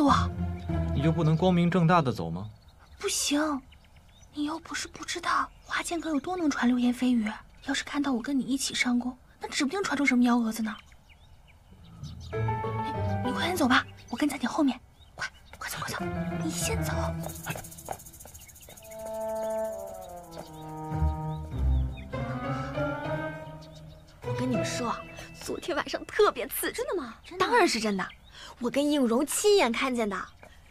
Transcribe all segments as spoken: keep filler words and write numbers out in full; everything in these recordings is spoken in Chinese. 诉我。你就不能光明正大的走吗？不行，你又不是不知道花间阁有多能传流言蜚语。要是看到我跟你一起上宫，那指不定传出什么幺蛾子呢。你, 你快点走吧，我跟在你后面。快，快走，快走！你先走。 跟你们说，昨天晚上特别刺激。真的吗？真的吗？当然是真的，我跟应荣亲眼看见的。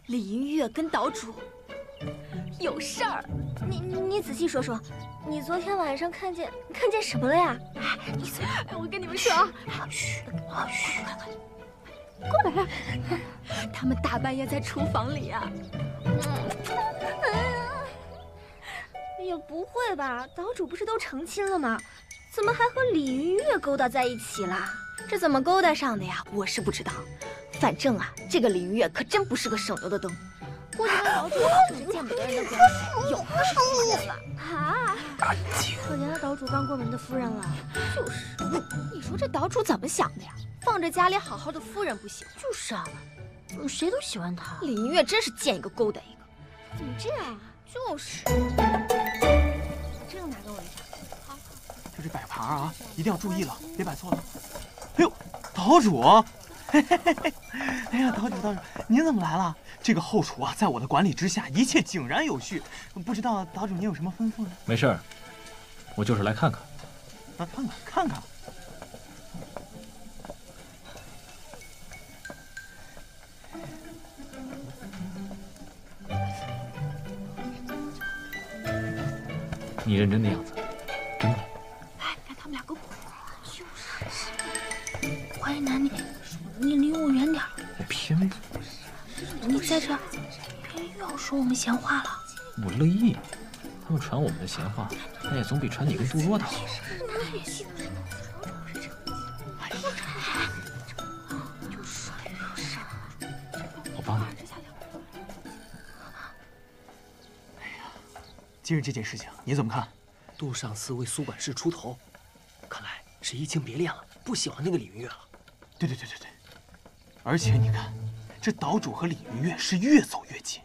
李银月跟岛主有事儿。你你你仔细说说，你昨天晚上看见看见什么了呀？哎，你嘴，哎，我跟你们说啊，嘘，啊嘘，快快过来啊！他们大半夜在厨房里啊。也不会吧？岛主不是都成亲了吗？ 怎么还和李云月勾搭在一起啦？这怎么勾搭上的呀？我是不知道，反正啊，这个李云月可真不是个省油的灯。估计他岛主只是见不得人的关系，有是见了啊！可怜了岛主刚过门的夫人了。就是，你说这岛主怎么想的呀？放着家里好好的夫人不行？就是啊，谁都喜欢他。李云月真是见一个勾搭一个，怎么这样啊？就是。这个拿给我一下。 这是摆盘啊，一定要注意了，别摆错了。哎呦，岛主，嘿嘿嘿嘿，哎呀，岛主岛主，您怎么来了？这个后厨啊，在我的管理之下，一切井然有序。不知道岛主您有什么吩咐呢？没事儿，我就是来看看。啊，看看看看。你认真的样子。 淮南，你你离我远点！我偏不，你在这儿，别人又要说我们闲话了。我乐意，他们传我们的闲话，那也总比传你跟杜若的好。我帮你。哎呀，今日这件事情你怎么看？杜上司为苏管事出头，看来是移情别恋了，不喜欢那个李云月了。 对对对对对，而且你看，这岛主和李云月是越走越近，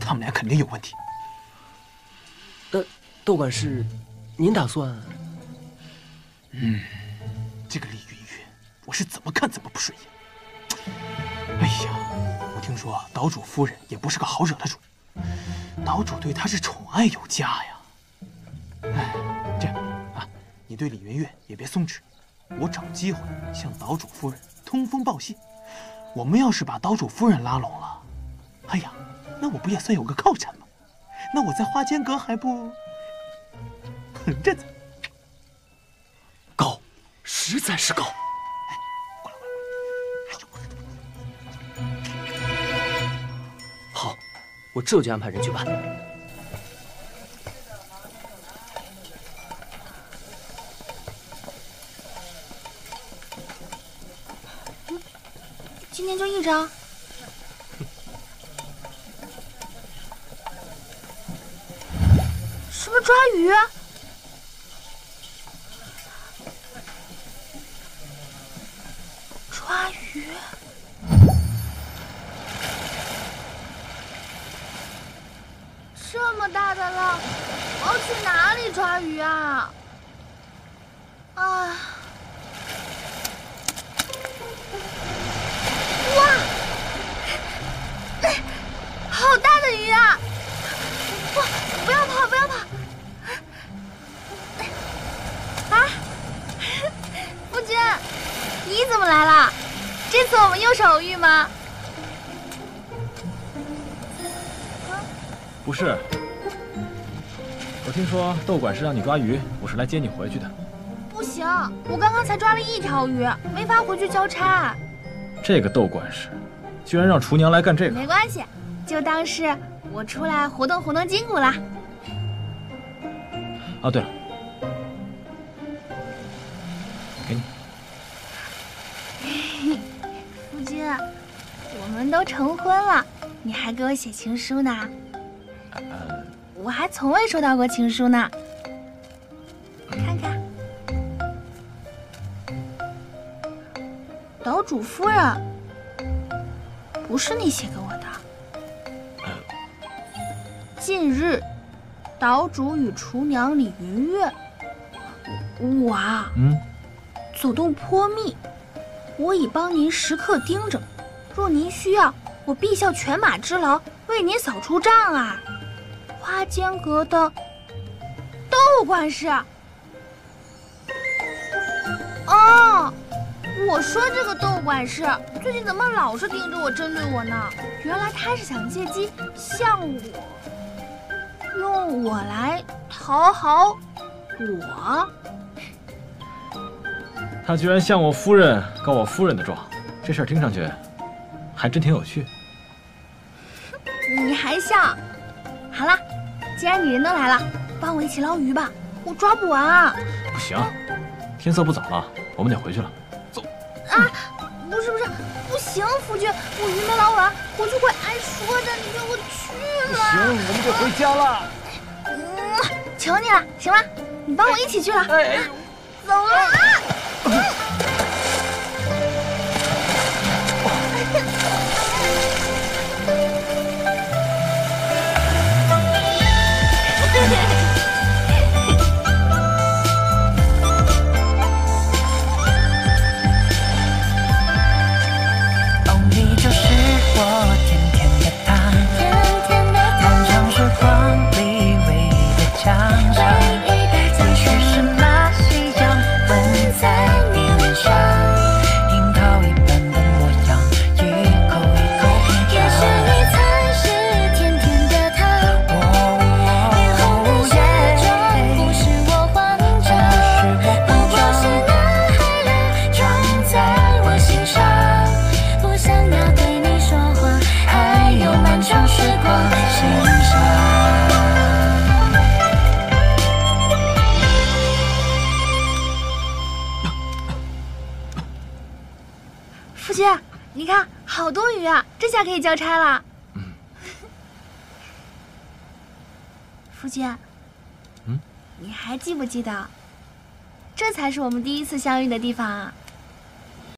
他们俩肯定有问题。呃，窦管事，您打算？嗯，这个李云月，我是怎么看怎么不顺眼。哎呀，我听说岛主夫人也不是个好惹的主，岛主对她是宠爱有加呀。哎，这样啊，你对李云月也别松弛。 我找机会向岛主夫人通风报信。我们要是把岛主夫人拉拢了，哎呀，那我不也算有个靠山吗？那我在花间阁还不横着走？高，实在是高。哎，过来过来。好，我这就安排人去办。 今天就一张，是不是抓鱼？抓鱼！这么大的浪，我要去哪里抓鱼啊？啊！ 好大的鱼啊！不，不要跑，不要跑！啊，夫君，你怎么来了？这次我们又是偶遇吗？不是，我听说窦管事让你抓鱼，我是来接你回去的。不行，我刚刚才抓了一条鱼，没法回去交差。这个窦管事，居然让厨娘来干这个。没关系。 就当是我出来活动活动筋骨啦。啊，对了，给你。夫君，我们都成婚了，你还给我写情书呢？呃、我还从未收到过情书呢。看看，岛主夫人，不是你写给我的。近日，岛主与厨娘李云月，我啊，嗯，走动颇密，我已帮您时刻盯着。若您需要，我必效犬马之劳，为您扫除障啊。花间阁的豆官是。 哦，我说这个豆管事最近怎么老是盯着我，针对我呢？原来他是想借机向我，用我来讨好我。他居然向我夫人告我夫人的状，这事儿听上去还真挺有趣。你还笑？好了，既然你人都来了，帮我一起捞鱼吧，我抓不完啊。不行。 天色不早了，我们得回去了。走啊！不是不是，不行，夫君，我鱼没捞完，回去会挨说的。你就给我去了。行，我们得回家了。嗯，求你了，行吗？你帮我一起去了。哎哎，走了啊！嗯。 你看，好多鱼啊！这下可以交差了。嗯，夫君，嗯，你还记不记得，这才是我们第一次相遇的地方啊？